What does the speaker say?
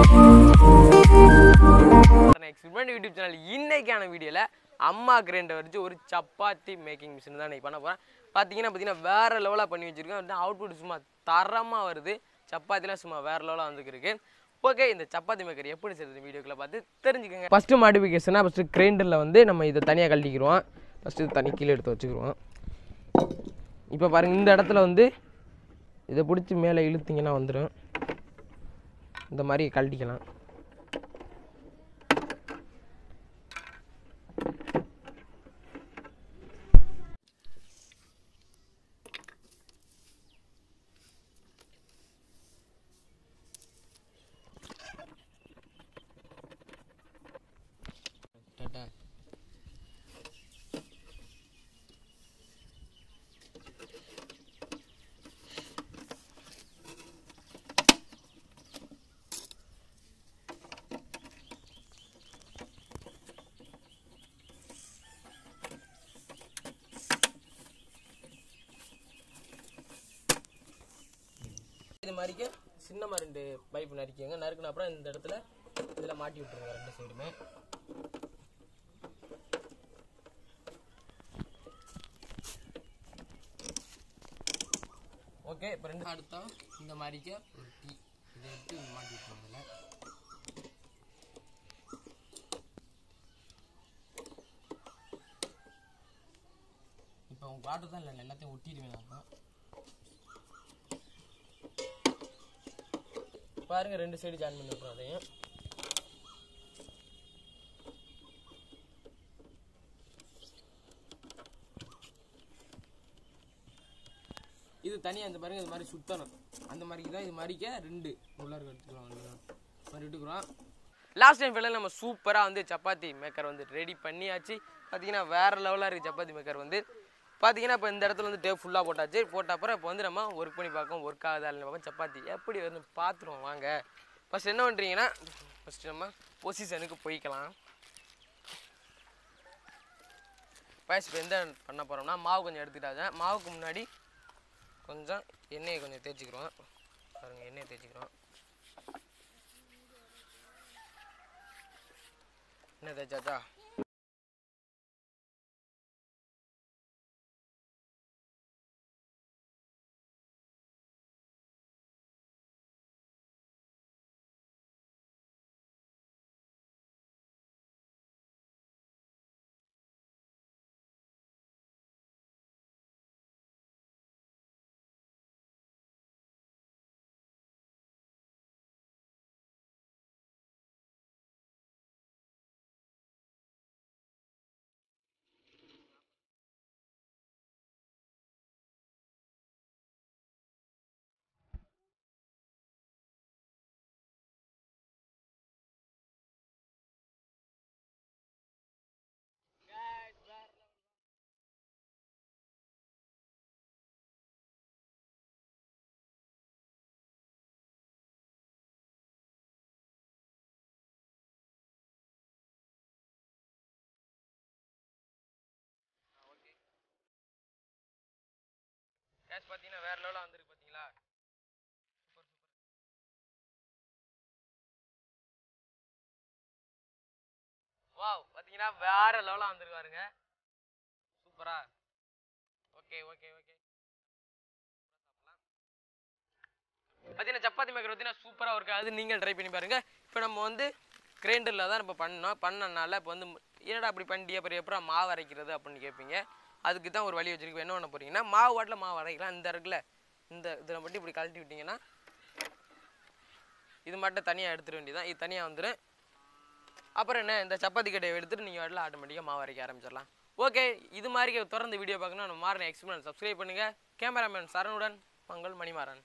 YouTube channel இன்னைக்கான வீடியோல அம்மா கிரைண்டர் வச்சு ஒரு சப்பாத்தி மேக்கிங் மிஷின் தான் நான் பண்ண போறேன். பாத்தீங்கன்னா வேற லெவலா பண்ணி வச்சிருக்கேன். அவுட்புட் சும்மா தரமா வருது. சப்பாத்திலாம் சும்மா வேற லெவலா வந்துருக்கு. ஓகே, இந்த சப்பாத்தி மேக்கர் எப்படி செய்யறது வீடியோக்குள்ள பார்த்து தெரிஞ்சுக்கங்க. ஃபர்ஸ்ட் மாடிஃபிகேஷனா ஃபர்ஸ்ட் கிரைண்டர்ல வந்து நம்ம இதை தனியா கழட்டிக்கிறோம். ஃபர்ஸ்ட் இது தனி கீழே எடுத்து வச்சுக்கிறோம். இப்போ பாருங்க, இந்த இடத்துல வந்து இதை பிடிச்சி மேலே இழுத்திங்கன்னா வந்துடும். இந்த மாதிரி கழட்டிக்கலாம். இது மாதிரிக்கு சின்னமாக ரெண்டு பைப் நறுக்கிங்க. நறுக்குன்னு அப்புறம் இந்த இடத்துல இதில் மாட்டி விட்டுருங்க ரெண்டு சைடுமே. ஓகே, இப்போ ரெண்டு அடுத்தா இந்த மாதிரிக்கு ஒரு டீ இதை எடுத்து மாட்டி விட்டுருங்க. இப்போ உங்கள் வாட்டர் தான் இல்லை, எல்லாத்தையும் ஒட்டிடுவேன். அப்புறம் பாருங்க, ரெண்டு சைடு ஜாயின் பண்ணி விட்டுறோம். அதையும் இது தனியாக இந்த பாருங்க, இது மாதிரி சுத்தணும். அந்த மாதிரிக்கு தான் இது மாதிரிக்க ரெண்டு உள்ளார்க்கு எடுத்துக்கிறோம். லாஸ்ட் டைம் ஃபெல்லாம் நம்ம சூப்பராக வந்து சப்பாத்தி மேக்கர் வந்து ரெடி பண்ணியாச்சு. பார்த்தீங்கன்னா வேற லெவலாக இருக்குது சப்பாத்தி மேக்கர் வந்து. பார்த்தீங்கன்னா இப்போ இந்த இடத்துல வந்து டேப் ஃபுல்லாக போட்டாச்சு. போட்ட அப்புறம் இப்போ வந்து நம்ம ஒர்க் பண்ணி பார்க்கோம். ஒர்க் ஆகுதா இல்லை பார்ப்போம். சப்பாத்தி எப்படி வந்து பார்த்துருவோம் வாங்க. ஃபஸ்ட் என்ன பண்ணுறீங்கன்னா ஃபஸ்ட்டு நம்ம பொசிஷனுக்கு போய்க்கலாம். இப்போ எந்த பண்ண போகிறோம்னா மாவு கொஞ்சம் எடுத்துக்கிட்டாங்க. மாவுக்கு முன்னாடி கொஞ்சம் எண்ணெயை கொஞ்சம் தேய்ச்சிக்கிறோம். பாருங்கள், எண்ணெயை தேய்ச்சிக்கிறோம். எண்ணெய் தேய்ச்சாச்சா? கேஷ் பார்த்தீங்கன்னா வேற லெவலாக வந்துருக்கு. பார்த்தீங்களா? வாவ், பார்த்தீங்கன்னா வேற லெவலாக வந்துருக்காருங்க. சூப்பரா. Okay okay okay. பார்த்தீங்கன்னா சப்பாத்தி மேக்கர் பார்த்தீங்கன்னா சூப்பராக இருக்காது. நீங்கள் ட்ரை பண்ணி பாருங்க. இப்போ நம்ம வந்து கிரைண்டரில் தான் நம்ம பண்ணோம். பண்ணனால இப்போ வந்து என்னடா அப்படி பண்ணிட்டு அப்புறம் எப்பறம் மாவு அரைக்கிறது அப்படின்னு கேட்பீங்க. அதுக்கு தான் ஒரு வழி வச்சுருக்கோம். என்ன பண்ண போகிறீங்கன்னா மாவு வாட்டில் மாவு அரைக்கலாம். இந்த இருக்குல்ல இந்த இதில் மட்டும் இப்படி கழட்டி விட்டிங்கன்னா இது மட்டும் தனியாக எடுத்துட வேண்டியதான். இது தனியாக வந்துடும். அப்புறம் என்ன, இந்த சப்பாத்தி கட்டையை எடுத்துகிட்டு நீங்கள் வாட்டில் ஆட்டோமேட்டிக்காக மாவு அரைக்க ஆரம்பிச்சிடலாம். ஓகே, இது மாதிரி தொடர்ந்து வீடியோ பார்க்கணும்னா நம்ம மாறன் எக்ஸ்பீரியன்ஸ் சப்ஸ்கிரைப் பண்ணுங்கள். கேமராமேன் சரணுடன் உங்கள் மணிமாறன்.